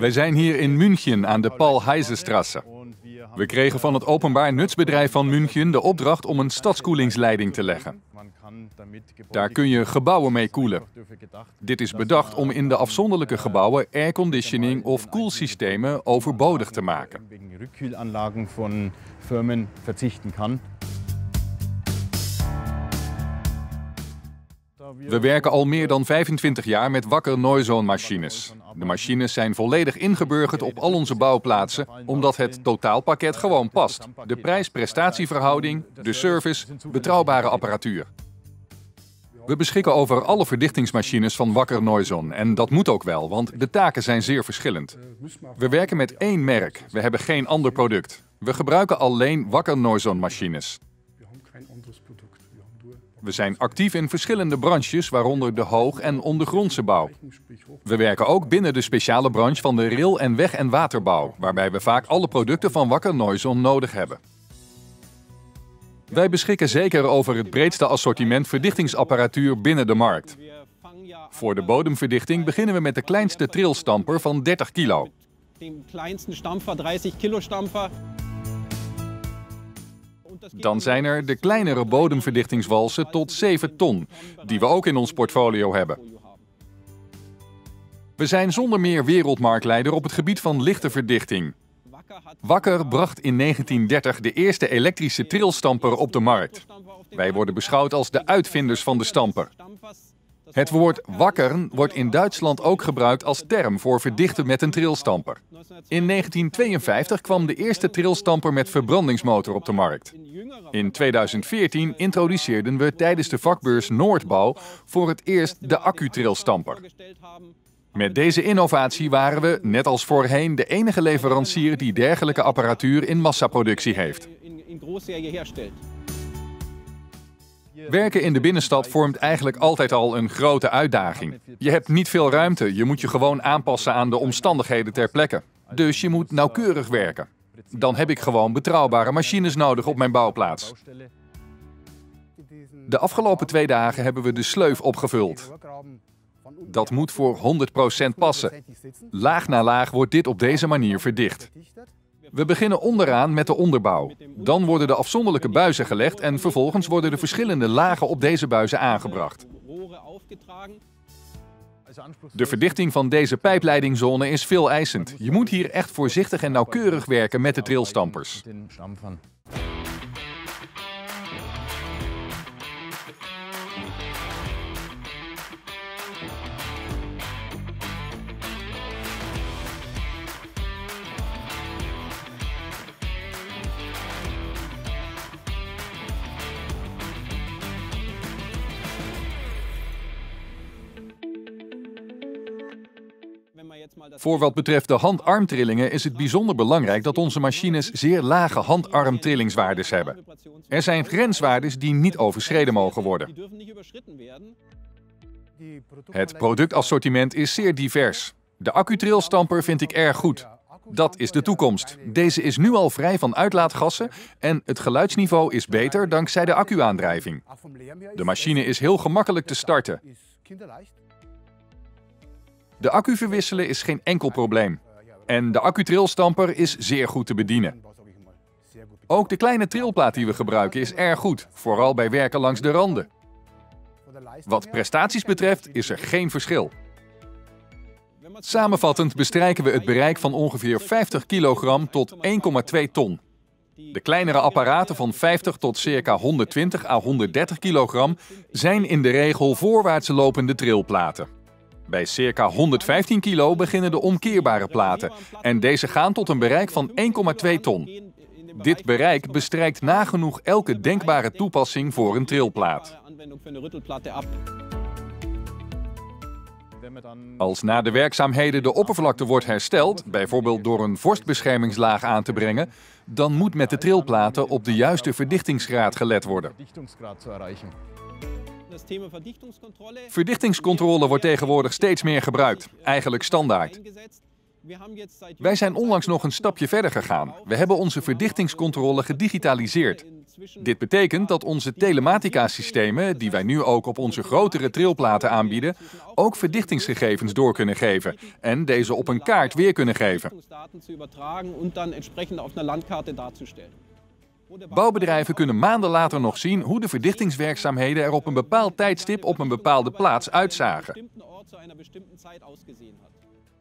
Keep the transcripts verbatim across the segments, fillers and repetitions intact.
Wij zijn hier in München aan de Paul-Heisenstrasse. We kregen van het openbaar nutsbedrijf van München de opdracht om een stadskoelingsleiding te leggen. Daar kun je gebouwen mee koelen. Dit is bedacht om in de afzonderlijke gebouwen airconditioning of koelsystemen overbodig te maken. We werken al meer dan vijfentwintig jaar met Wacker Neuson machines. De machines zijn volledig ingeburgerd op al onze bouwplaatsen, omdat het totaalpakket gewoon past. De prijs-prestatieverhouding, de service, betrouwbare apparatuur. We beschikken over alle verdichtingsmachines van Wacker Neuson en dat moet ook wel, want de taken zijn zeer verschillend. We werken met één merk, we hebben geen ander product. We gebruiken alleen Wacker Neuson machines. We zijn actief in verschillende branches, waaronder de hoog- en ondergrondse bouw. We werken ook binnen de speciale branche van de rail- en weg- en waterbouw, waarbij we vaak alle producten van Wacker Neuson nodig hebben. Wij beschikken zeker over het breedste assortiment verdichtingsapparatuur binnen de markt. Voor de bodemverdichting beginnen we met de kleinste trilstamper van dertig kilo. Dan zijn er de kleinere bodemverdichtingswalsen tot zeven ton, die we ook in ons portfolio hebben. We zijn zonder meer wereldmarktleider op het gebied van lichte verdichting. Wacker bracht in negentien dertig de eerste elektrische trilstamper op de markt. Wij worden beschouwd als de uitvinders van de stamper. Het woord wakkeren wordt in Duitsland ook gebruikt als term voor verdichten met een trilstamper. In negentien tweeënvijftig kwam de eerste trilstamper met verbrandingsmotor op de markt. In tweeduizend veertien introduceerden we tijdens de vakbeurs Noordbouw voor het eerst de accutrilstamper. Met deze innovatie waren we, net als voorheen, de enige leverancier die dergelijke apparatuur in massaproductie heeft. Werken in de binnenstad vormt eigenlijk altijd al een grote uitdaging. Je hebt niet veel ruimte, je moet je gewoon aanpassen aan de omstandigheden ter plekke. Dus je moet nauwkeurig werken. Dan heb ik gewoon betrouwbare machines nodig op mijn bouwplaats. De afgelopen twee dagen hebben we de sleuf opgevuld. Dat moet voor honderd procent passen. Laag na laag wordt dit op deze manier verdicht. We beginnen onderaan met de onderbouw. Dan worden de afzonderlijke buizen gelegd en vervolgens worden de verschillende lagen op deze buizen aangebracht. De verdichting van deze pijpleidingzone is veel eisend. Je moet hier echt voorzichtig en nauwkeurig werken met de trilstampers. Voor wat betreft de handarmtrillingen is het bijzonder belangrijk dat onze machines zeer lage handarmtrillingswaardes hebben. Er zijn grenswaardes die niet overschreden mogen worden. Het productassortiment is zeer divers. De accutrilstamper vind ik erg goed. Dat is de toekomst. Deze is nu al vrij van uitlaatgassen en het geluidsniveau is beter dankzij de accu-aandrijving. De machine is heel gemakkelijk te starten. De accu verwisselen is geen enkel probleem. En de accutrilstamper is zeer goed te bedienen. Ook de kleine trilplaat die we gebruiken is erg goed, vooral bij werken langs de randen. Wat prestaties betreft is er geen verschil. Samenvattend bestrijken we het bereik van ongeveer vijftig kilogram tot één komma twee ton. De kleinere apparaten van vijftig tot circa honderdtwintig à honderddertig kilogram zijn in de regel voorwaarts lopende trilplaten. Bij circa honderdvijftien kilo beginnen de omkeerbare platen en deze gaan tot een bereik van één komma twee ton. Dit bereik bestrijkt nagenoeg elke denkbare toepassing voor een trilplaat. Als na de werkzaamheden de oppervlakte wordt hersteld, bijvoorbeeld door een vorstbeschermingslaag aan te brengen, dan moet met de trilplaten op de juiste verdichtingsgraad gelet worden. Verdichtingscontrole wordt tegenwoordig steeds meer gebruikt, eigenlijk standaard. Wij zijn onlangs nog een stapje verder gegaan. We hebben onze verdichtingscontrole gedigitaliseerd. Dit betekent dat onze telematica-systemen, die wij nu ook op onze grotere trilplaten aanbieden, ook verdichtingsgegevens door kunnen geven en deze op een kaart weer kunnen geven. Bouwbedrijven kunnen maanden later nog zien hoe de verdichtingswerkzaamheden er op een bepaald tijdstip op een bepaalde plaats uitzagen.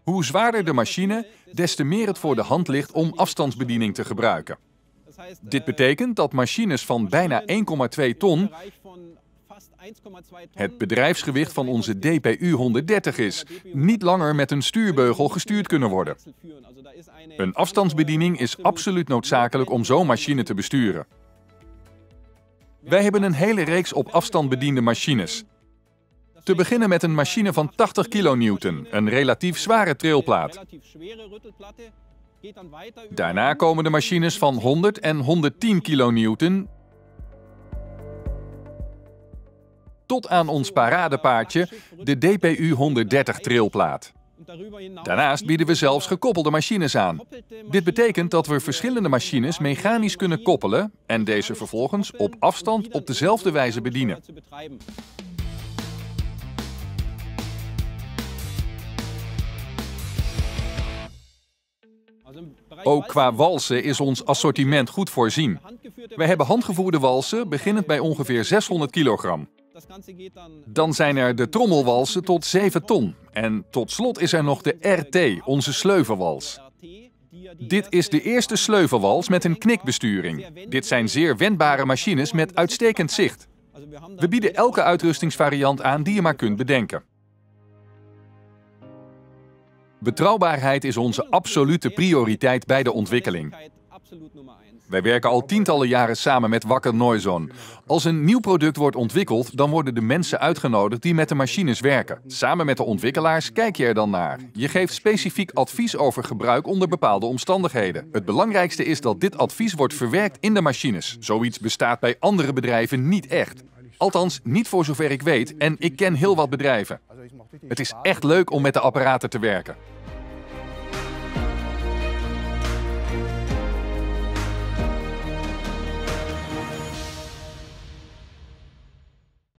Hoe zwaarder de machine, des te meer het voor de hand ligt om afstandsbediening te gebruiken. Dit betekent dat machines van bijna één komma twee ton het bedrijfsgewicht van onze D P U honderddertig is, niet langer met een stuurbeugel gestuurd kunnen worden. Een afstandsbediening is absoluut noodzakelijk om zo'n machine te besturen. Wij hebben een hele reeks op afstand bediende machines. Te beginnen met een machine van tachtig kilonewton, een relatief zware trilplaat. Daarna komen de machines van honderd en honderdtien kilonewton... tot aan ons paradepaardje, de D P U honderddertig trilplaat. Daarnaast bieden we zelfs gekoppelde machines aan. Dit betekent dat we verschillende machines mechanisch kunnen koppelen en deze vervolgens op afstand op dezelfde wijze bedienen. Ook qua walsen is ons assortiment goed voorzien. Wij hebben handgevoerde walsen, beginnend bij ongeveer zeshonderd kilogram. Dan zijn er de trommelwalsen tot zeven ton. En tot slot is er nog de R T, onze sleuvelwals. Dit is de eerste sleuvelwals met een knikbesturing. Dit zijn zeer wendbare machines met uitstekend zicht. We bieden elke uitrustingsvariant aan die je maar kunt bedenken. Betrouwbaarheid is onze absolute prioriteit bij de ontwikkeling. Wij werken al tientallen jaren samen met Wacker Neuson. Als een nieuw product wordt ontwikkeld, dan worden de mensen uitgenodigd die met de machines werken. Samen met de ontwikkelaars kijk je er dan naar. Je geeft specifiek advies over gebruik onder bepaalde omstandigheden. Het belangrijkste is dat dit advies wordt verwerkt in de machines. Zoiets bestaat bij andere bedrijven niet echt. Althans, niet voor zover ik weet, en ik ken heel wat bedrijven. Het is echt leuk om met de apparaten te werken.